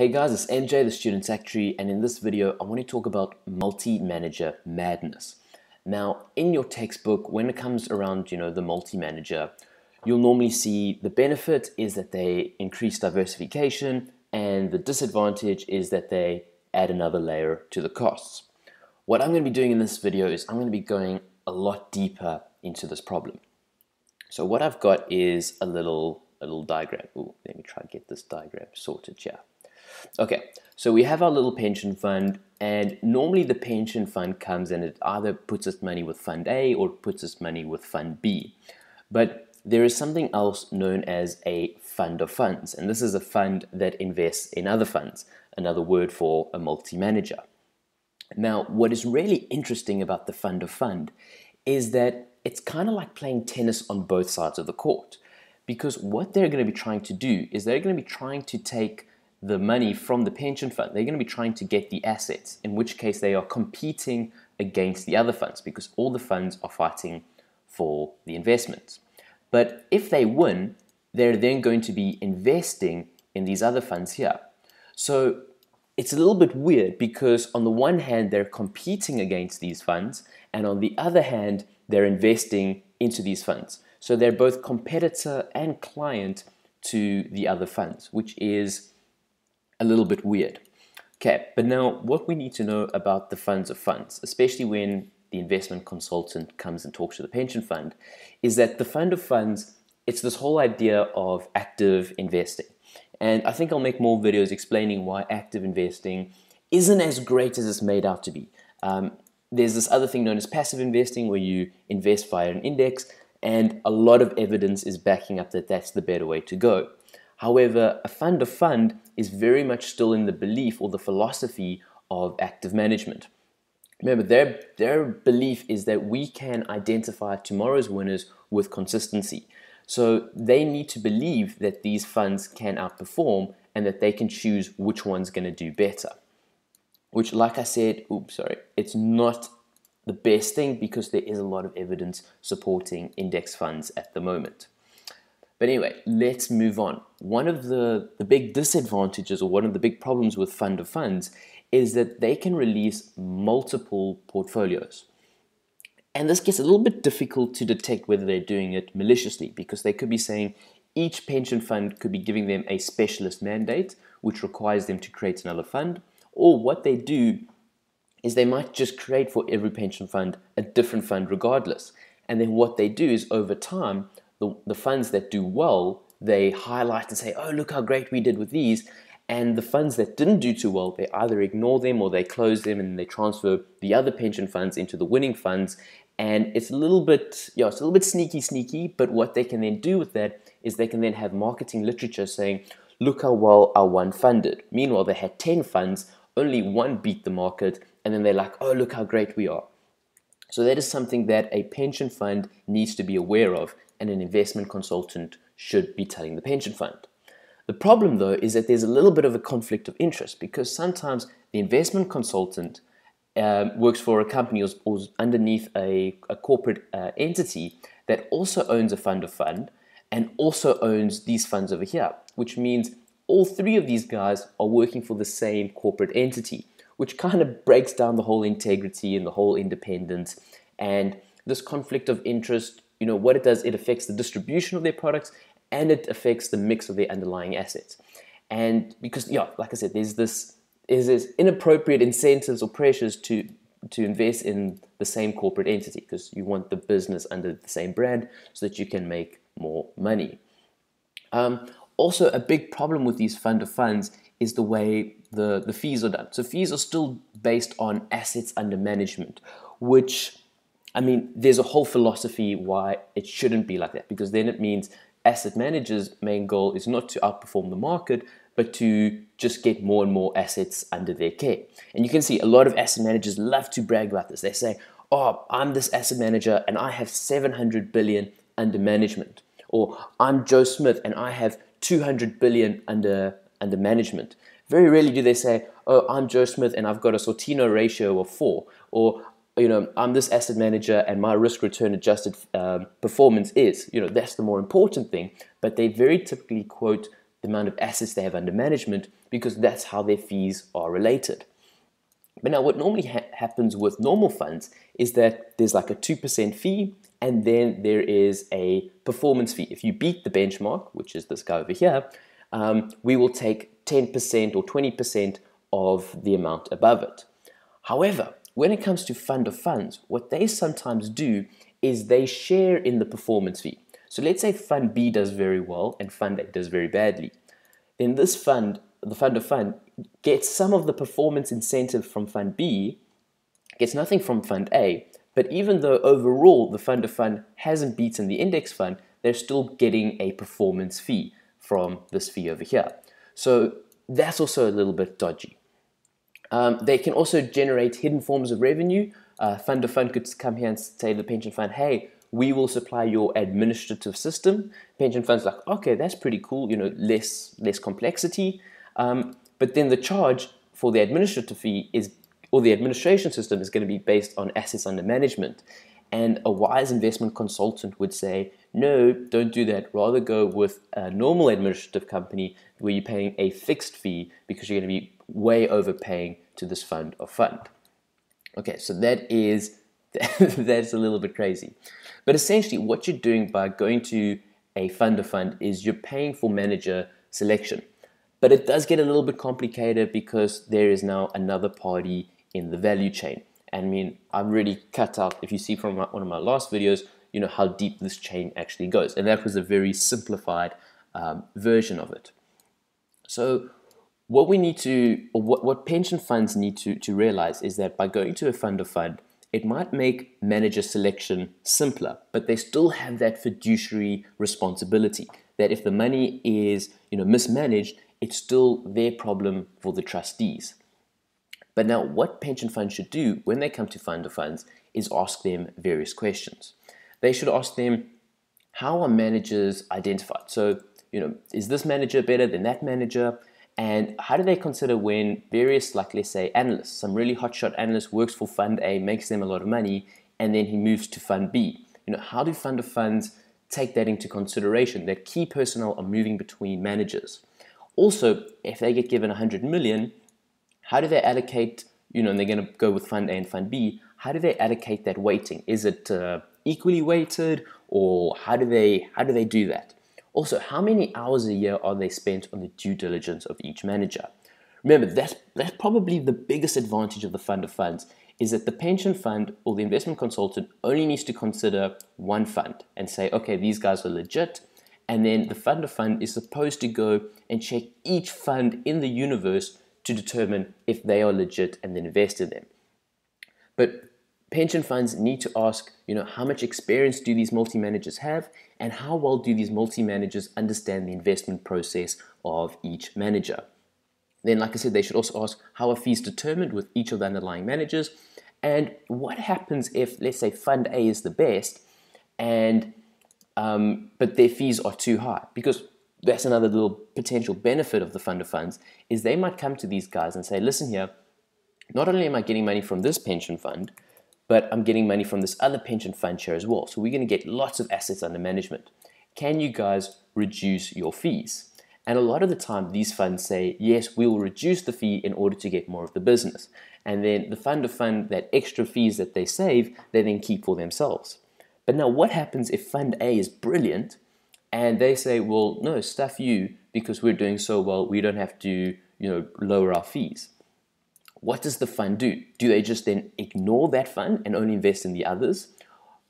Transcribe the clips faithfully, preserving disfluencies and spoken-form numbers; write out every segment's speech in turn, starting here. Hey guys, it's N J, the Student Secretary, and in this video I want to talk about multi-manager madness. Now, in your textbook, when it comes around, you know, the multi-manager, you'll normally see the benefit is that they increase diversification, and the disadvantage is that they add another layer to the costs. What I'm going to be doing in this video is I'm going to be going a lot deeper into this problem. So what I've got is a little, a little diagram. Ooh, let me try and get this diagram sorted here. Okay, so we have our little pension fund, and normally the pension fund comes and it either puts its money with fund A or puts its money with fund B. But there is something else known as a fund of funds, and this is a fund that invests in other funds, another word for a multi-manager. Now, what is really interesting about the fund of fund is that it's kind of like playing tennis on both sides of the court, because what they're going to be trying to do is they're going to be trying to take the money from the pension fund. They're going to be trying to get the assets, in which case they are competing against the other funds because all the funds are fighting for the investments. But if they win, they're then going to be investing in these other funds here. So it's a little bit weird because on the one hand, they're competing against these funds, and on the other hand, they're investing into these funds. So they're both competitor and client to the other funds, which is a little bit weird. Okay, but now what we need to know about the funds of funds, especially when the investment consultant comes and talks to the pension fund, is that the fund of funds, it's this whole idea of active investing. And I think I'll make more videos explaining why active investing isn't as great as it's made out to be. Um, there's this other thing known as passive investing, where you invest via an index, and a lot of evidence is backing up that that's the better way to go. However, a fund of fund is very much still in the belief or the philosophy of active management. Remember, their, their belief is that we can identify tomorrow's winners with consistency. So they need to believe that these funds can outperform and that they can choose which one's going to do better. Which, like I said, oops, sorry, it's not the best thing because there is a lot of evidence supporting index funds at the moment. But anyway, let's move on. One of the, the big disadvantages, or one of the big problems with fund of funds, is that they can release multiple portfolios. And this gets a little bit difficult to detect whether they're doing it maliciously, because they could be saying each pension fund could be giving them a specialist mandate, which requires them to create another fund. Or what they do is they might just create for every pension fund a different fund regardless. And then what they do is, over time, The, the funds that do well, they highlight and say, oh, look how great we did with these. And the funds that didn't do too well, they either ignore them or they close them, and they transfer the other pension funds into the winning funds. And it's a little bit, yeah, it's a little bit sneaky, sneaky. But what they can then do with that is they can then have marketing literature saying, look how well our one fund did. Meanwhile, they had ten funds, only one beat the market. And then they're like, oh, look how great we are. So that is something that a pension fund needs to be aware of, and an investment consultant should be telling the pension fund. The problem, though, is that there's a little bit of a conflict of interest, because sometimes the investment consultant um, works for a company or, or underneath a, a corporate uh, entity that also owns a fund of fund and also owns these funds over here, which means all three of these guys are working for the same corporate entity, which kind of breaks down the whole integrity and the whole independence. And this conflict of interest, you know, what it does, it affects the distribution of their products, and it affects the mix of their underlying assets. And because, yeah, like I said, there's this, is this inappropriate incentives or pressures to, to invest in the same corporate entity, because you want the business under the same brand so that you can make more money. Um, also, a big problem with these fund of funds is the way the, the fees are done. So fees are still based on assets under management, which, I mean, there's a whole philosophy why it shouldn't be like that, because then it means asset managers' main goal is not to outperform the market, but to just get more and more assets under their care. And you can see a lot of asset managers love to brag about this. They say, oh, I'm this asset manager and I have seven hundred billion under management. Or I'm Joe Smith and I have two hundred billion under under management. Very rarely do they say, oh, I'm Joe Smith and I've got a Sortino ratio of four. Or, you know, I'm this asset manager and my risk return adjusted um, performance is, you know, that's the more important thing. But they very typically quote the amount of assets they have under management, because that's how their fees are related. But now what normally ha happens with normal funds is that there's like a two percent fee, and then there is a performance fee. If you beat the benchmark, which is this guy over here, um, we will take ten percent or twenty percent of the amount above it. However, when it comes to fund of funds, what they sometimes do is they share in the performance fee. So let's say fund B does very well and fund A does very badly. Then this fund, the fund of fund, gets some of the performance incentive from fund B, gets nothing from fund A, but even though overall the fund of fund hasn't beaten the index fund, they're still getting a performance fee from this fee over here. So that's also a little bit dodgy. Um, they can also generate hidden forms of revenue. Uh, fund of fund could come here and say to the pension fund, hey, we will supply your administrative system. Pension fund's like, okay, that's pretty cool, you know, less, less complexity. Um, but then the charge for the administrative fee is, or the administration system is going to be based on assets under management. And a wise investment consultant would say, no, don't do that. Rather go with a normal administrative company where you're paying a fixed fee, because you're going to be way overpaying to this fund of fund. Okay, so that is, that's a little bit crazy. But essentially what you're doing by going to a fund of fund is you're paying for manager selection. But it does get a little bit complicated because there is now another party in the value chain. And I mean, I've really cut out, if you see from my, one of my last videos, you know, how deep this chain actually goes. And that was a very simplified um, version of it. So what we need to, or what, what pension funds need to, to realize is that by going to a fund of fund, it might make manager selection simpler, but they still have that fiduciary responsibility that if the money is, you know, mismanaged, it's still their problem for the trustees. But now what pension funds should do when they come to fund of funds is ask them various questions. They should ask them, how are managers identified? So, you know, is this manager better than that manager? And how do they consider when various, like let's say analysts, some really hotshot analyst works for fund A, makes them a lot of money, and then he moves to fund B. You know, how do fund of funds take that into consideration, that key personnel are moving between managers? Also, if they get given one hundred million, how do they allocate, you know, and they're going to go with fund A and fund B, how do they allocate that weighting? Is it uh, equally weighted, or how do they, how do they do that? Also, how many hours a year are they spent on the due diligence of each manager? Remember, that's, that's probably the biggest advantage of the fund of funds, is that the pension fund or the investment consultant only needs to consider one fund and say, okay, these guys are legit. And then the fund of fund is supposed to go and check each fund in the universe to determine if they are legit and then invest in them. But pension funds need to ask, you know, how much experience do these multi-managers have, and how well do these multi-managers understand the investment process of each manager? Then, like I said, they should also ask, how are fees determined with each of the underlying managers? And what happens if, let's say, fund A is the best and Um, but their fees are too high? Because that's another little potential benefit of the fund of funds, is they might come to these guys and say, listen here, not only am I getting money from this pension fund, but I'm getting money from this other pension fund share as well. So we're going to get lots of assets under management. Can you guys reduce your fees? And a lot of the time these funds say, yes, we will reduce the fee in order to get more of the business. And then the fund of fund, that extra fees that they save, they then keep for themselves. But now what happens if fund A is brilliant and they say, well, no, stuff you, because we're doing so well, we don't have to, you know, lower our fees. What does the fund do? Do they just then ignore that fund and only invest in the others,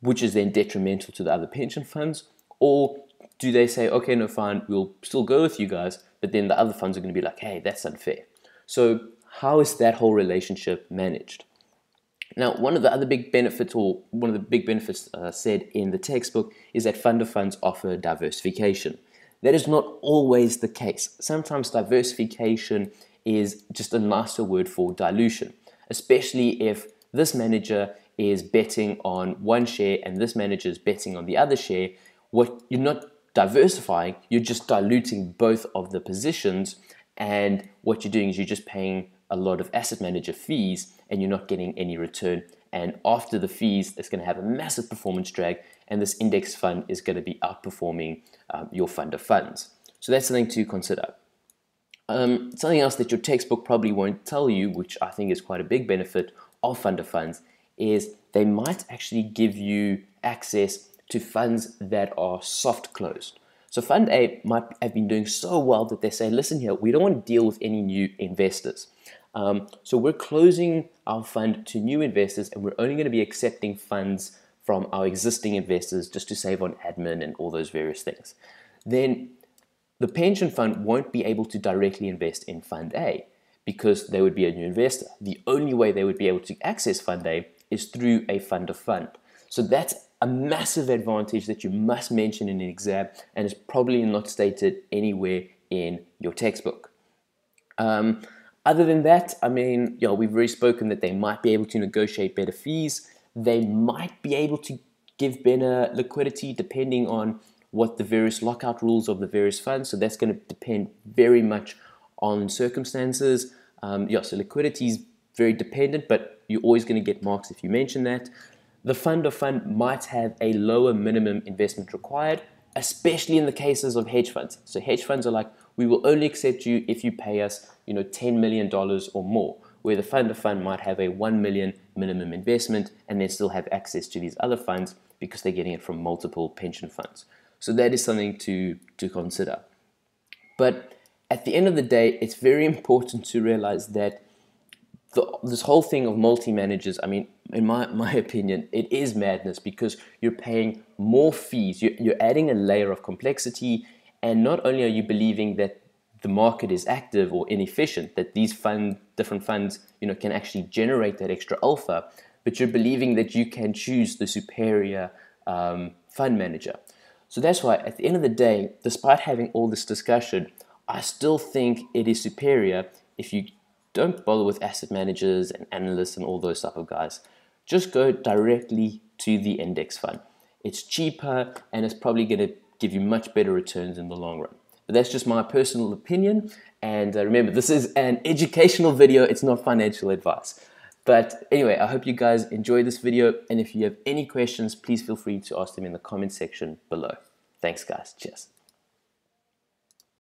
which is then detrimental to the other pension funds? Or do they say, okay, no, fine, we'll still go with you guys, but then the other funds are going to be like, hey, that's unfair. So how is that whole relationship managed? Now, one of the other big benefits, or one of the big benefits uh, said in the textbook, is that fund of funds offer diversification. That is not always the case. Sometimes diversification is just a nicer word for dilution, especially if this manager is betting on one share and this manager is betting on the other share. What you're not diversifying, you're just diluting both of the positions, and what you're doing is you're just paying a lot of asset manager fees and you're not getting any return. And after the fees, it's going to have a massive performance drag, and this index fund is going to be outperforming um, your fund of funds. So that's something to consider. Um, something else that your textbook probably won't tell you, which I think is quite a big benefit of fund of funds, is they might actually give you access to funds that are soft closed. So Fund A might have been doing so well that they say, listen here, we don't want to deal with any new investors. Um, so we're closing our fund to new investors, and we're only going to be accepting funds from our existing investors just to save on admin and all those various things. Then the pension fund won't be able to directly invest in Fund A because they would be a new investor. The only way they would be able to access Fund A is through a fund of fund. So that's a massive advantage that you must mention in an exam, and is probably not stated anywhere in your textbook. Um, other than that, I mean, you know, we've already spoken that they might be able to negotiate better fees. They might be able to give better liquidity depending on what the various lockout rules of the various funds. So that's going to depend very much on circumstances. Um, yeah, so liquidity is very dependent, but you're always going to get marks if you mention that. The fund of fund might have a lower minimum investment required, especially in the cases of hedge funds. So hedge funds are like, we will only accept you if you pay us, you know, ten million dollars or more, where the fund of fund might have a one million dollars minimum investment and then still have access to these other funds because they're getting it from multiple pension funds. So that is something to, to consider. But at the end of the day, it's very important to realize that The, this whole thing of multi-managers, I mean, in my, my opinion, it is madness, because you're paying more fees, you're, you're adding a layer of complexity, and not only are you believing that the market is active or inefficient, that these fund, different funds you know, can actually generate that extra alpha, but you're believing that you can choose the superior um, fund manager. So that's why, at the end of the day, despite having all this discussion, I still think it is superior if you don't bother with asset managers and analysts and all those type of guys. Just go directly to the index fund. It's cheaper and it's probably going to give you much better returns in the long run. But that's just my personal opinion. And uh, remember, this is an educational video. It's not financial advice. But anyway, I hope you guys enjoyed this video. And if you have any questions, please feel free to ask them in the comment section below. Thanks, guys. Cheers.